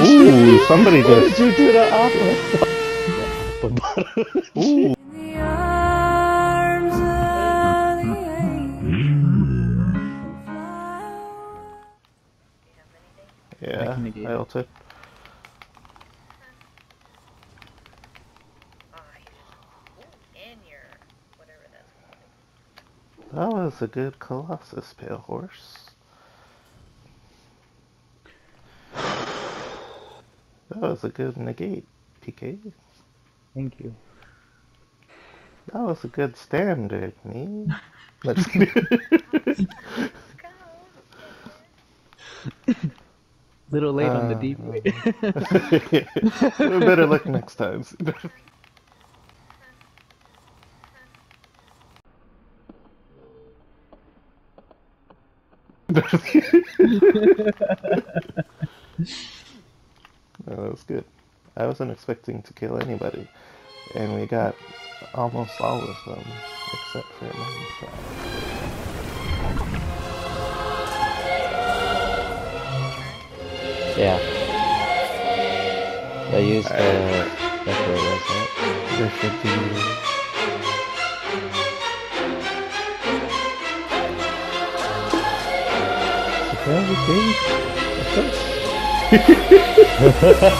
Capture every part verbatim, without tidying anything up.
Ooh, somebody just. Did you do that opera? Ooh. Yeah, I ulted. That was a good Colossus, Pale Horse. That was a good negate, P K. Thank you. That was a good standard, me. Let's go. Little late uh, on the deep way. We better luck next time. No, that was good. I wasn't expecting to kill anybody, and we got almost all of them, except for Minecraft. Yeah. They used the uh, decorators, right? There should be. Everything. I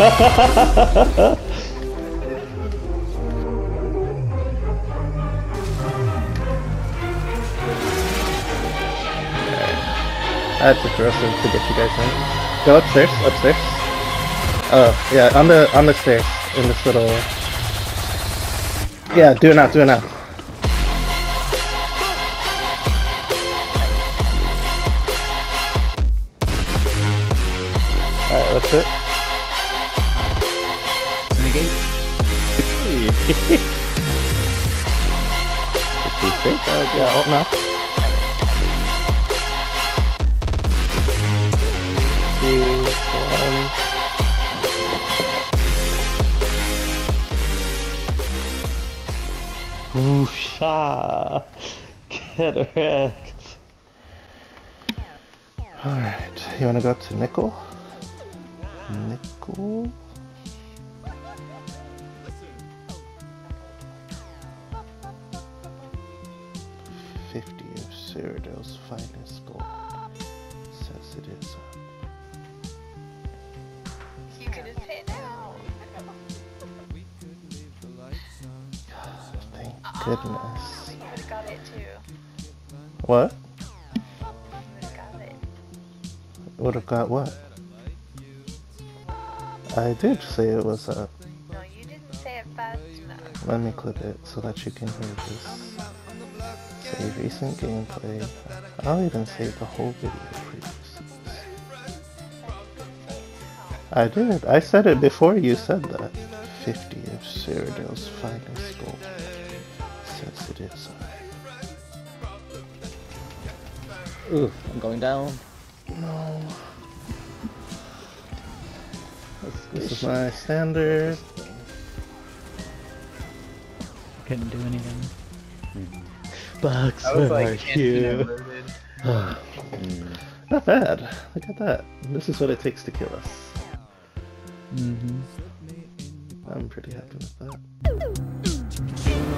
had to throw some to get you guys in. Go upstairs, upstairs. Oh yeah, on the on the stairs in this little. Yeah, do it now, do it now. That's it. Renegade. Fifty-six. Uh, yeah, alt now. Two, one. Ooh, sha. Get wrecked. All right. You wanna go to Nickel? Nickel. Fifty of Cyrodiil's finest gold. Says it is. You couldn't say no. God, thank goodness. You would have got it too. What? You would have got it. Would have got what? I did say it was up. No, you didn't say it fast enough. Let me clip it so that you can hear this. Say recent gameplay. I'll even save the whole video for you. I did. I said it before you said that. fifty of Cyrodiil's finest gold. Says it is up. Ooh, I'm going down. No. This is my standard. Couldn't do anything. Bugs, where are you? Not bad. Look at that. This is what it takes to kill us. Mm-hmm. I'm pretty happy with that.